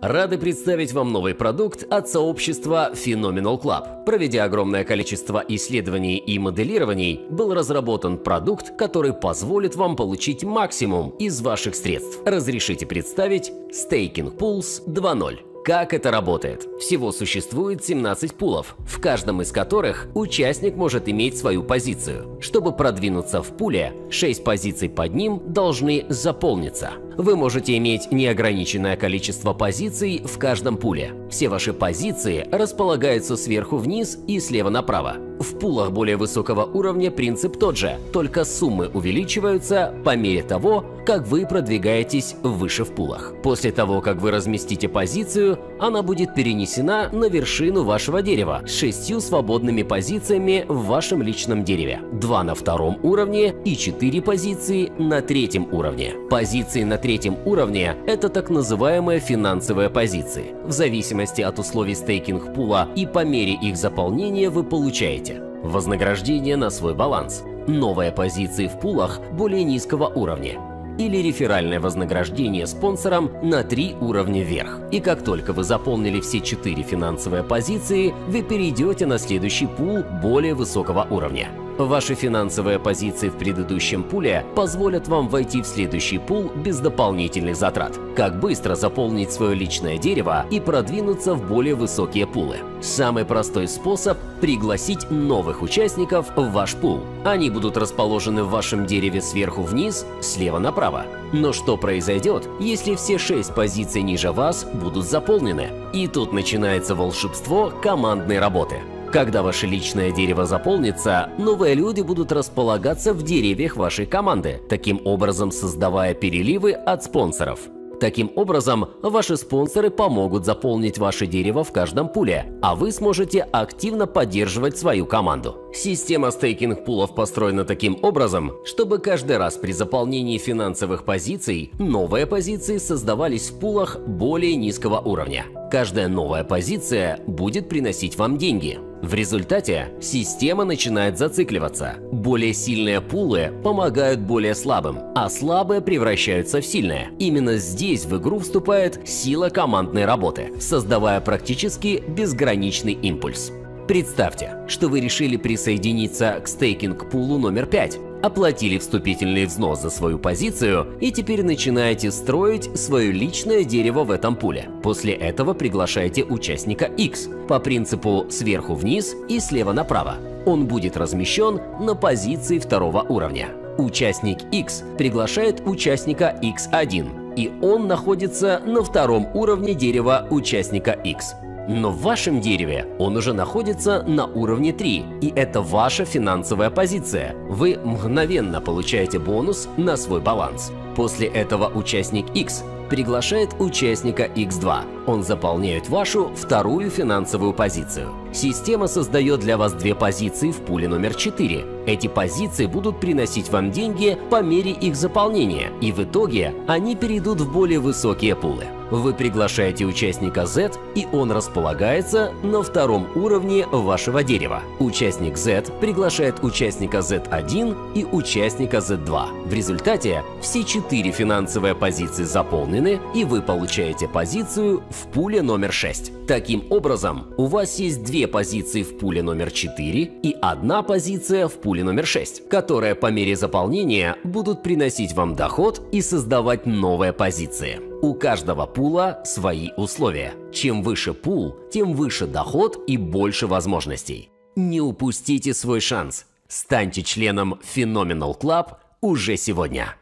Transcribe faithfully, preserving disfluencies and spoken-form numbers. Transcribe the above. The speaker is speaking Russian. Рады представить вам новый продукт от сообщества Phenomenal Club. Проведя огромное количество исследований и моделирований, был разработан продукт, который позволит вам получить максимум из ваших средств. Разрешите представить Staking Pool два ноль. Как это работает? Всего существует семнадцать пулов, в каждом из которых участник может иметь свою позицию. Чтобы продвинуться в пуле, шесть позиций под ним должны заполниться. Вы можете иметь неограниченное количество позиций в каждом пуле. Все ваши позиции располагаются сверху вниз и слева направо. В пулах более высокого уровня принцип тот же, только суммы увеличиваются по мере того, как вы продвигаетесь выше в пулах. После того, как вы разместите позицию, она будет перенесена на вершину вашего дерева с шестью свободными позициями в вашем личном дереве, два на втором уровне и четыре позиции на третьем уровне. Позиции на третьем уровне – это так называемые финансовые позиции. В зависимости от условий стейкинг пула и по мере их заполнения вы получаете вознаграждение на свой баланс, новые позиции в пулах более низкого уровня или реферальное вознаграждение спонсорам на три уровня вверх. И как только вы заполнили все четыре финансовые позиции, вы перейдете на следующий пул более высокого уровня. Ваши финансовые позиции в предыдущем пуле позволят вам войти в следующий пул без дополнительных затрат. Как быстро заполнить свое личное дерево и продвинуться в более высокие пулы? Самый простой способ – пригласить новых участников в ваш пул. Они будут расположены в вашем дереве сверху вниз, слева направо. Но что произойдет, если все шесть позиций ниже вас будут заполнены? И тут начинается волшебство командной работы. Когда ваше личное дерево заполнится, новые люди будут располагаться в деревьях вашей команды, таким образом создавая переливы от спонсоров. Таким образом, ваши спонсоры помогут заполнить ваше дерево в каждом пуле, а вы сможете активно поддерживать свою команду. Система стейкинг-пулов построена таким образом, чтобы каждый раз при заполнении финансовых позиций новые позиции создавались в пулах более низкого уровня. Каждая новая позиция будет приносить вам деньги. В результате система начинает зацикливаться. Более сильные пулы помогают более слабым, а слабые превращаются в сильные. Именно здесь в игру вступает сила командной работы, создавая практически безграничный импульс. Представьте, что вы решили присоединиться к стейкинг-пулу номер пять, оплатили вступительный взнос за свою позицию и теперь начинаете строить свое личное дерево в этом пуле. После этого приглашаете участника X по принципу сверху вниз и слева направо. Он будет размещен на позиции второго уровня. Участник X приглашает участника икс один, и он находится на втором уровне дерева участника X. Но в вашем дереве он уже находится на уровне три, и это ваша финансовая позиция. Вы мгновенно получаете бонус на свой баланс. После этого участник X приглашает участника икс два. Он заполняет вашу вторую финансовую позицию. Система создает для вас две позиции в пуле номер четыре. Эти позиции будут приносить вам деньги по мере их заполнения, и в итоге они перейдут в более высокие пулы. Вы приглашаете участника Z, и он располагается на втором уровне вашего дерева. Участник Z приглашает участника зет один и участника зет два. В результате все четыре финансовые позиции заполнены, и вы получаете позицию в пуле номер шесть. Таким образом, у вас есть две позиции в пуле номер четыре и одна позиция в пуле номер шесть, которые по мере заполнения будут приносить вам доход и создавать новые позиции. У каждого пула свои условия. Чем выше пул, тем выше доход и больше возможностей. Не упустите свой шанс. Станьте членом Phenomenal Club уже сегодня.